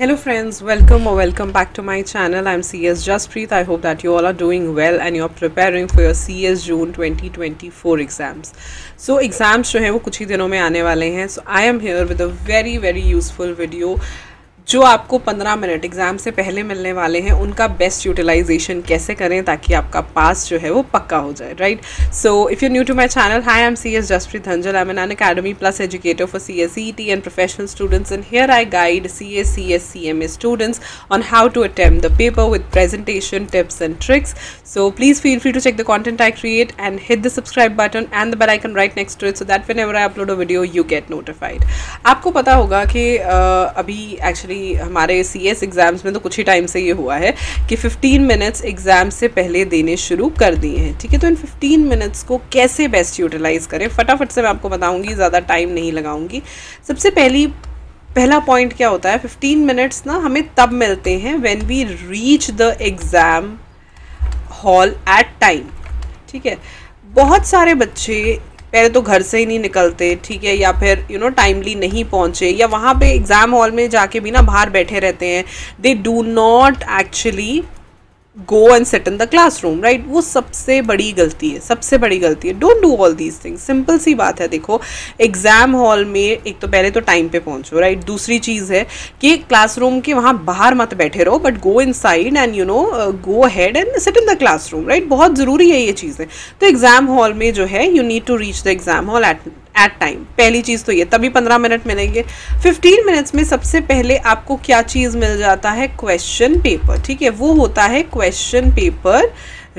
Hello friends, welcome or welcome back to my channel. I'm CS Jaspreet. I hope that you all are doing well and you're preparing for your CS June 2024 exams. So exams जो हैं वो कुछ ही दिनों में आने वाले हैं. So I am here with a very useful video जो आपको 15 मिनट एग्ज़ाम से पहले मिलने वाले हैं. उनका बेस्ट यूटिलाइजेशन कैसे करें ताकि आपका पास जो है वो पक्का हो जाए, right. So if you new to my channel, hi I am CS Jaspreet Dhanjal. I am N academy plus educator for CSEET and professional students and here I guide CS, CSE, CMA students on how to attempt the paper with presentation tips and tricks. So please feel free to check the content I create and hit the subscribe button and the bell icon right next to it so that whenever I upload a video you get notified. आपको पता होगा कि अभी actually हमारे CS exams में तो कुछ ही time से ये हुआ है कि 15 मिनट्स एग्ज़ाम से पहले देने शुरू कर दिए हैं, ठीक है. तो इन 15 मिनट्स को कैसे बेस्ट यूटिलाइज़ करें फटाफट से मैं आपको बताऊंगी, ज़्यादा टाइम नहीं लगाऊंगी. सबसे पहला पॉइंट क्या होता है, 15 मिनट्स ना हमें तब मिलते हैं when we reach the exam hall at time, ठीक है. बहुत सारे बच्चे पहले तो घर से ही नहीं निकलते, ठीक है, या फिर यू नो टाइमली नहीं पहुँचे या वहाँ पे एग्ज़ाम हॉल में जाके भी ना बाहर बैठे रहते हैं. They do not actually go and sit in the classroom, right. वो सबसे बड़ी गलती है, सबसे बड़ी गलती है. Don't do all these things. Simple सी बात है. देखो एग्ज़ाम हॉल में एक तो पहले तो टाइम पे पहुँचो, राइट. दूसरी चीज़ है कि क्लासरूम के वहाँ बाहर मत बैठे रहो but go inside and you know go ahead and sit in the classroom, right. बहुत ज़रूरी है ये चीज़ें. तो एग्ज़ाम हॉल में जो है you need to reach the exam hall at time. पहली चीज़ तो ये, तभी 15 मिनट मिलेंगे. 15 मिनट्स में सबसे पहले आपको क्या चीज़ मिल जाता है, क्वेश्चन पेपर, ठीक है. वो होता है क्वेश्चन पेपर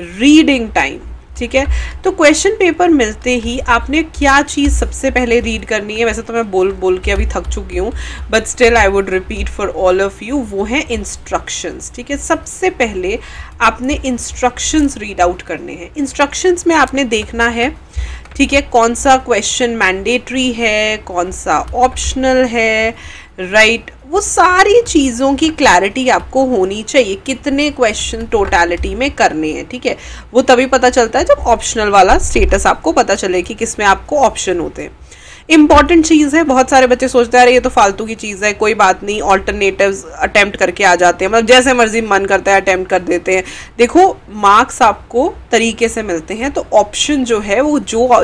रीडिंग टाइम, ठीक है. तो क्वेश्चन पेपर मिलते ही आपने क्या चीज़ सबसे पहले रीड करनी है, वैसे तो मैं बोल के अभी थक चुकी हूँ but still I would repeat for all of you, वो है इंस्ट्रक्शंस, ठीक है. सबसे पहले आपने इंस्ट्रक्शंस रीड आउट करने हैं. इंस्ट्रक्शंस में आपने देखना है, ठीक है, कौन सा क्वेश्चन मैंडेटरी है, कौन सा ऑप्शनल है, राइट. वो सारी चीज़ों की क्लैरिटी आपको होनी चाहिए. कितने क्वेश्चन टोटलिटी में करने हैं, ठीक है. वो तभी पता चलता है जब ऑप्शनल वाला स्टेटस आपको पता चले कि किस में आपको ऑप्शन होते हैं. इंपॉर्टेंट चीज़ है. बहुत सारे बच्चे सोचते हैं अरे ये तो फालतू की चीज़ है, कोई बात नहीं, ऑल्टरनेटिव्स अटैम्प्ट करके आ जाते हैं, मतलब जैसे मर्जी मन करता है अटैम्प्ट कर देते हैं. देखो मार्क्स आपको तरीके से मिलते हैं तो ऑप्शन जो है वो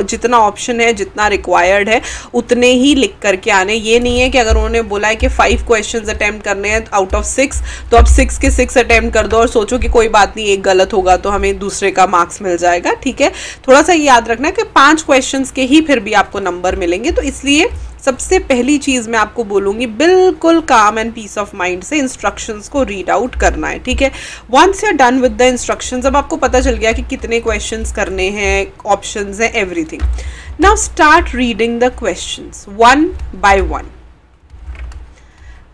जितना ऑप्शन है जितना रिक्वायर्ड है उतने ही लिख करके आने. ये नहीं है कि अगर उन्होंने बोला है कि 5 क्वेश्चन अटैम्प्ट करने हैं आउट ऑफ 6 तो आप 6 के 6 अटैम्प्ट कर दो और सोचो कि कोई बात नहीं एक गलत होगा तो हमें दूसरे का मार्क्स मिल जाएगा, ठीक है. थोड़ा सा याद रखना कि 5 क्वेश्चन के ही फिर भी आपको नंबर मिलेंगे. तो इसलिए सबसे पहली चीज़ मैं आपको बोलूँगी बिल्कुल calm and peace of mind से इंस्ट्रक्शंस को रीड आउट करना है, ठीक है. Once you are done with the instructions, अब आपको पता चल गया कि कितने क्वेश्चंस करने हैं, ऑप्शंस हैं, everything. Now start reading the questions one by one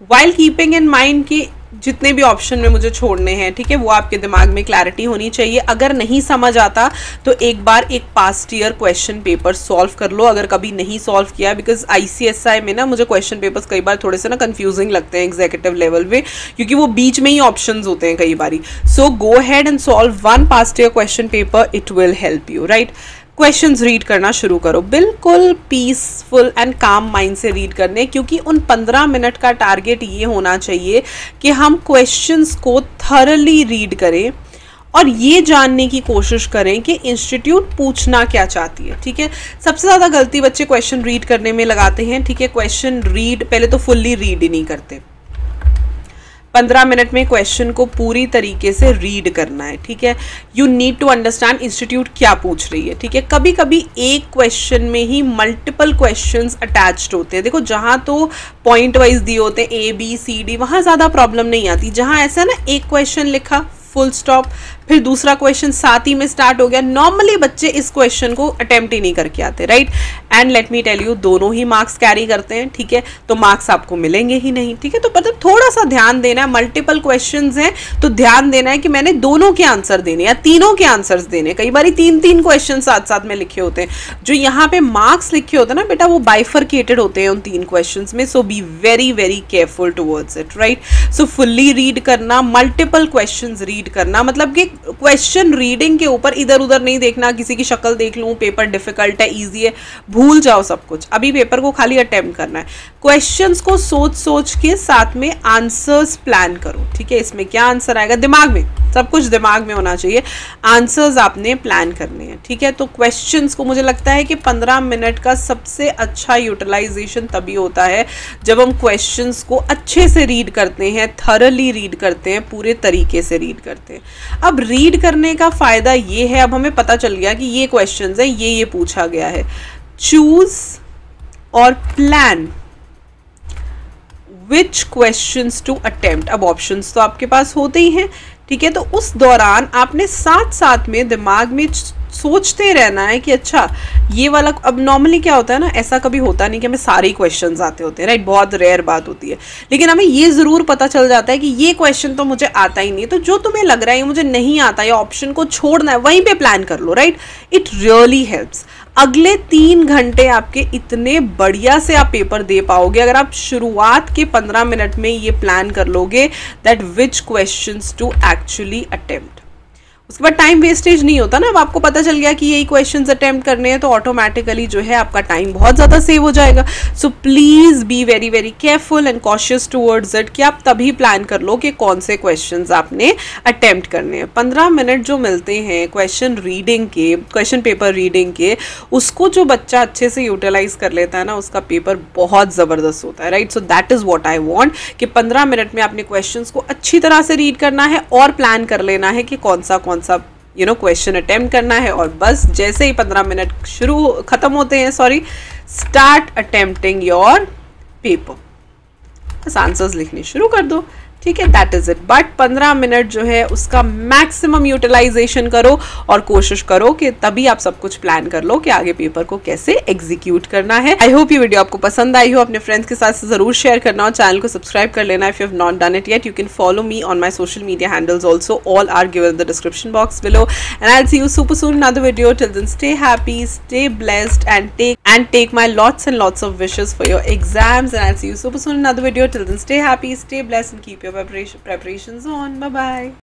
while keeping in mind कि जितने भी ऑप्शन में मुझे छोड़ने हैं, ठीक है, वो आपके दिमाग में क्लैरिटी होनी चाहिए. अगर नहीं समझ आता तो एक बार एक past year question paper solve कर लो अगर कभी नहीं सॉल्व किया, बिकॉज ICSI में ना मुझे क्वेश्चन पेपर्स कई बार थोड़े से ना कंफ्यूजिंग लगते हैं एग्जीक्यूटिव लेवल पे, क्योंकि वो बीच में ही ऑप्शंस होते हैं कई बारी. So go ahead and solve one past year question paper, it will help you, right. Questions read करना शुरू करो बिल्कुल पीसफुल एंड काम माइंड से रीड करने, क्योंकि उन 15 मिनट का टारगेट ये होना चाहिए कि हम क्वेश्चंस को थरली रीड करें और ये जानने की कोशिश करें कि इंस्टीट्यूट पूछना क्या चाहती है, ठीक है. सबसे ज़्यादा गलती बच्चे क्वेश्चन रीड करने में लगाते हैं, ठीक है. क्वेश्चन रीड पहले तो फुल्ली रीड ही नहीं करते. 15 मिनट में क्वेश्चन को पूरी तरीके से रीड करना है, ठीक है. You need to understand institute क्या पूछ रही है, ठीक है. कभी कभी एक क्वेश्चन में ही मल्टीपल क्वेश्चंस अटैच्ड होते हैं. देखो जहाँ तो पॉइंट वाइज दिए होते हैं A, B, C, D वहाँ ज़्यादा प्रॉब्लम नहीं आती. जहाँ ऐसा है ना एक क्वेश्चन लिखा फुल स्टॉप फिर दूसरा क्वेश्चन साथ ही में स्टार्ट हो गया, नॉर्मली बच्चे इस क्वेश्चन को अटैम्प्ट ही नहीं करके आते, right. And let me tell you दोनों ही मार्क्स कैरी करते हैं, ठीक है. तो मार्क्स आपको मिलेंगे ही नहीं, ठीक है. तो मतलब थोड़ा सा ध्यान देना है. मल्टीपल क्वेश्चंस हैं तो ध्यान देना है कि मैंने दोनों के आंसर देने या तीनों के आंसर्स देने. कई बार 3-3 क्वेश्चन साथ में लिखे होते हैं. जो यहाँ पे मार्क्स लिखे होते हैं ना बेटा वो बाइफर्केटेड होते हैं उन 3 क्वेश्चन में. So be very careful towards it, right. So fully read करना, मल्टीपल क्वेश्चन रीड करना, मतलब कि क्वेश्चन रीडिंग के ऊपर इधर उधर नहीं देखना, किसी की शक्ल देख लूँ, पेपर डिफिकल्ट है, ईजी है, भूल जाओ सब कुछ। अभी पेपर को खाली अटेम्प्ट करना है। क्वेश्चंस को सोच सोच के साथ में आंसर्स प्लान करो, ठीक है, इसमें क्या आंसर आएगा, दिमाग में, सब कुछ दिमाग में होना चाहिए, आंसर्स आपने प्लान करने हैं, ठीक है। तो क्वेश्चंस को मुझे लगता है कि 15 मिनट का सबसे अच्छा यूटिलाइजेशन तभी होता है जब हम क्वेश्चंस को अच्छे से रीड करते हैं, थरली रीड करते हैं, पूरे तरीके से रीड करते हैं। अब रीड करने का फ़ायदा ये है, अब हमें पता चल गया कि ये क्वेश्चंस है, ये पूछा गया है। चूज़ और plan which questions to attempt. अब ऑप्शंस तो आपके पास होते ही हैं, ठीक है, तो उस दौरान आपने साथ साथ में दिमाग में सोचते रहना है कि अच्छा ये वाला। अब नॉर्मली क्या होता है ना, ऐसा कभी होता नहीं कि हमें सारे ही क्वेश्चन आते होते हैं, राइट, बहुत रेयर बात होती है, लेकिन हमें ये ज़रूर पता चल जाता है कि ये क्वेश्चन तो मुझे आता ही नहीं है। तो जो तुम्हें लग रहा है ये मुझे नहीं आता, या ऑप्शन को छोड़ना है, वहीं पर प्लान कर लो, राइट, इट रियली हेल्प्स। अगले 3 घंटे आपके इतने बढ़िया से आप पेपर दे पाओगे अगर आप शुरुआत के 15 मिनट में ये प्लान कर लोगे that which questions to actually attempt. उसके बाद टाइम वेस्टेज नहीं होता ना, अब आपको पता चल गया कि यही क्वेश्चंस अटेम्प्ट करने हैं, तो ऑटोमेटिकली जो है आपका टाइम बहुत ज़्यादा सेव हो जाएगा। So please be very very careful and cautious towards it, कि आप तभी प्लान कर लो कि कौन से क्वेश्चंस आपने अटेम्प्ट करने हैं। 15 मिनट जो मिलते हैं क्वेश्चन रीडिंग के, क्वेश्चन पेपर रीडिंग के, उसको जो बच्चा अच्छे से यूटिलाइज कर लेता है ना, उसका पेपर बहुत ज़बरदस्त होता है, right. So that is what I want, कि 15 मिनट में आपने क्वेश्चन को अच्छी तरह से रीड करना है और प्लान कर लेना है कि कौन सा क्वेश्चन अटेम्प्ट करना है, और बस जैसे ही 15 मिनट खत्म होते हैं, स्टार्ट अटेम्प्टिंग योर पेपर, बस आंसर्स लिखने शुरू कर दो, ठीक है, that is it. But 15 minute जो है उसका मैक्सिमम यूटिलाइजेशन करो और कोशिश करो कि तभी आप सब कुछ प्लान कर लो कि आगे पेपर को कैसे एग्जीक्यूट करना है। आई होप ये वीडियो आपको पसंद आई हो, अपने फ्रेंड्स के साथ जरूर शेयर करना और चैनल को सब्सक्राइब कर लेना। If you have not done it yet, you can follow me on my social media handles also. All are given in the description box below, and I'll see you super soon in another video. Till then, stay happy, stay blessed, and take my lots and lots of wishes for your exams. And I'll see you super soon in another video. Till then, stay happy, stay blessed, and keep your preparations on. Bye bye.